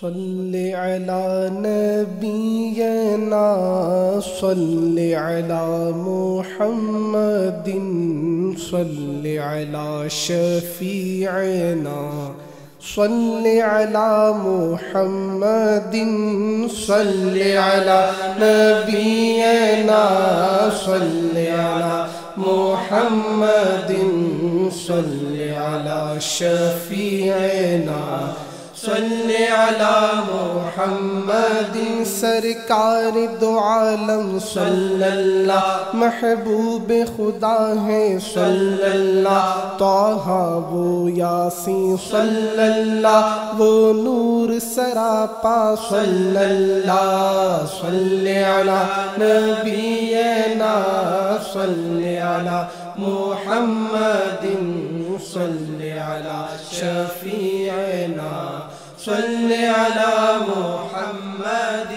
صلی علی نبینا صلی علی محمد صلی علی شفیعنا صلی علی محمد صلی علی نبینا صلی علی محمد صلی علی شفیعنا صلی علی محمد سرکار دو عالم صلی اللہ محبوب خدا ہے صلی اللہ طہ وہ یاسین صلی اللہ وہ نور سراپا صلی اللہ صلی علی نبینا صلی علی محمد صلی علی شفیعنا صلی علی محمد۔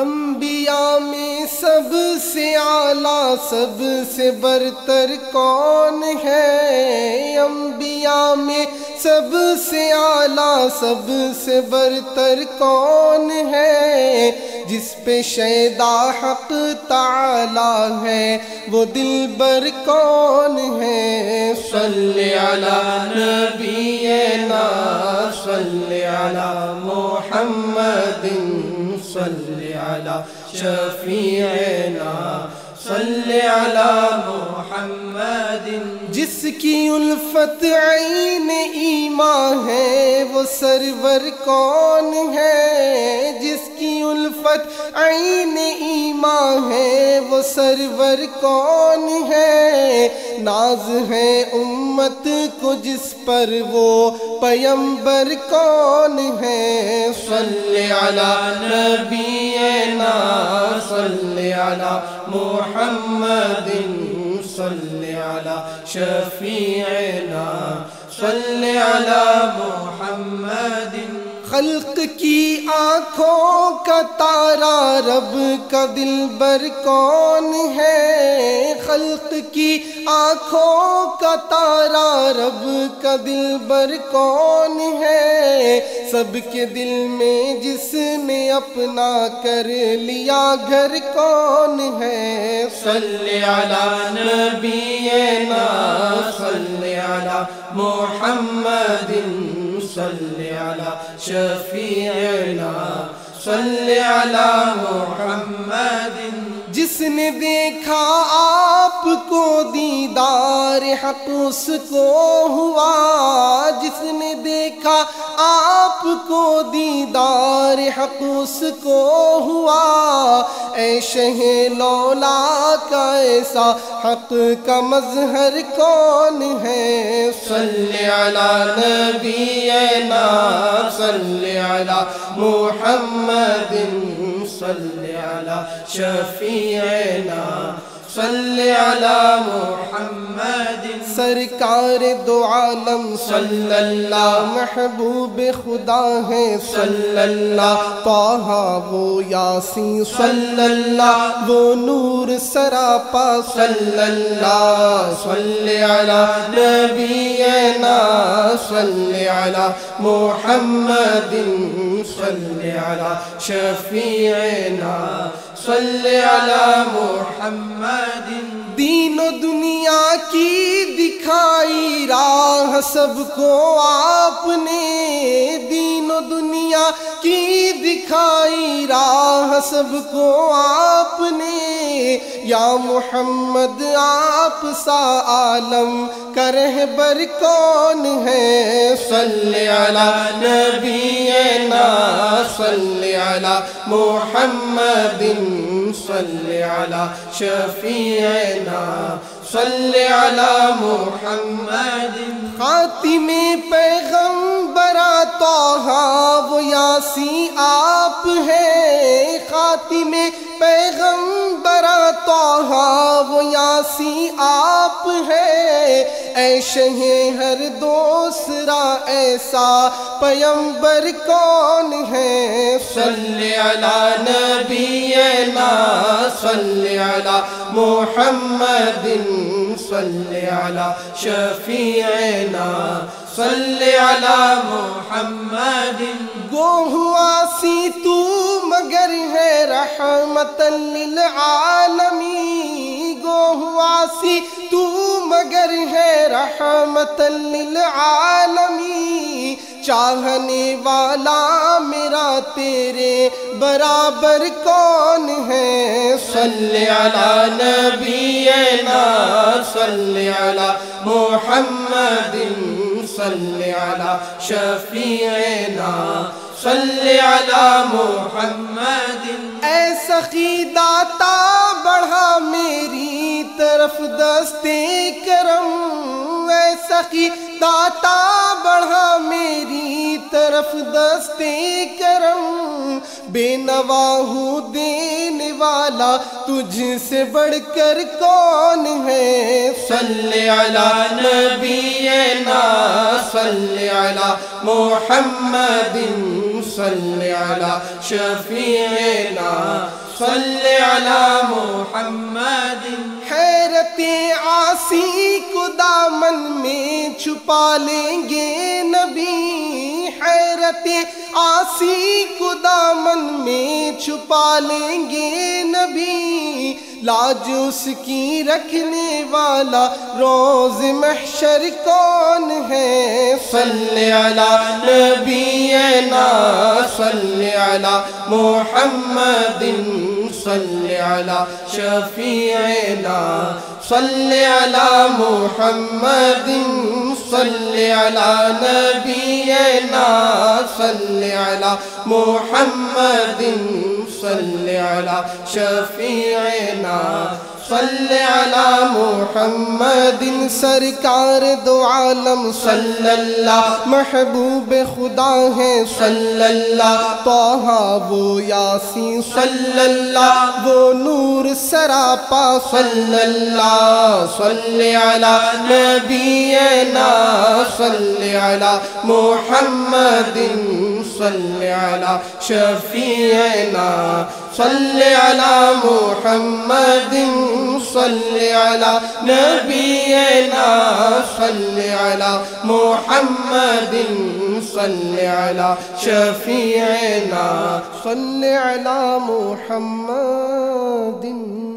انبیاء میں سب سے اعلیٰ سب سے برتر کون ہے؟ انبیاء میں سب سے اعلیٰ سب سے برتر کون ہے؟ جس پہ شیدا حق تعالی ہے وہ دلبر کون ہے؟ صلی علی نبینا صلی علی محمد صلی علی شفیعنا صلی علی محمد۔ جس کی الفت عین ایمان ہے وہ سرور کون ہے؟ جس کی الفت عین ایمان ہے وہ سرور کون ہے؟ ناز ہے امت کو جس پر وہ پیمبر کون ہے؟ صلی علی نبینا صلی علی محمد صلی علی شفیعنا صلی علی محمد۔ خلق کی آنکھوں کا تارا رب کا دلبر کون ہے؟ خلق کی آنکھوں کا تارا رب کا دلبر کون ہے؟ سب کے دل میں جس نے اپنا کر لیا گھر کون ہے؟ صلی علی نبینا صلی علی محمد صلی علی شفیعنا صلی علی محمد۔ جس نے دیکھا آپ کو دیدار حق اس کو ہوا، جس نے دیکھا آپ کو دیدار حق اس کو ہوا، اے شہ لولا کا ایسا حق کا مظہر کون ہے؟ صلی علی نبینا صلی علی محمد صلی علی شفیعنا صلی علی محمد۔ سرکار دو عالم صلی اللہ محبوب خدا ہے صلی اللہ طہ وہ یاسین صلی اللہ وہ نور سراپا صلی اللہ صلی علی نبینا صلی علی محمد صلی علی شفیعنا صلی علی محمد۔ دین و دنیا کی دکھائی راہ سب کو آپ نے، دین و دنیا کی دکھائی راہ سب کو آپ نے، یا محمد آپ سا عالم کا رہبر کون ہے؟ صلی علی نبینا صلی علی محمد صلی علی شفیعنا صلی علی محمد۔ خاتم پیغمبرہ طہ وہ یاسین آپ ہیں، خاتم پیغمبرہ طہ وہ یاسین آپ ہیں، اے شہ ہر دوسرا ایسا پیغمبر کون ہے؟ صلی علی نبینا صلی علی محمد صلی علی شفیعنا صلی علی محمد۔ وہ ہوا سی تو مگر ہے رحمتا للعالمین، وہ ہوا سی تو مگر ہے رحمتا للعالمین، چاہنے والا میرا تیرے برابر کون ہے؟ صلی علی نبینا صلی علی محمد صلی علی شفیعنا صلی علی محمد۔ اے سخی داتا بڑھا میری طرف دست کرم، اے سخی داتا بڑھا میری طرف دست کرم، بے نوا ہوں دینے والا تجھ سے بڑھ کر کون ہے؟ صلی علی نبینا صلی علی محمد صلی علی شفیعنا صلی علی محمد۔ حیرت عاصی کو دامن میں چھپا لیں گے نبی، حیرت عاصی کو دامن میں چھپا لیں گے نبی، لاج اس کی رکھنے والا روز محشر کون ہے؟ صلی علی نبینا صلی علی محمد صلی علی شفیعنا صلی علی محمد صلی علی نبینا صلی علی محمد صلی علی شفیعنا صلی علی محمد۔ سرکار دو عالم صلی اللہ محبوب خدا ہے صلی اللہ، طہ وہ یاسین صلی اللہ، وہ نور سراپا صلی اللہ۔ صلی علی نبینا صلی علی محمد صلی علی شفیعنا صلی علی محمد صلی علی نبینا صلی علی محمد صلی علی شفیعنا صلی علی محمد۔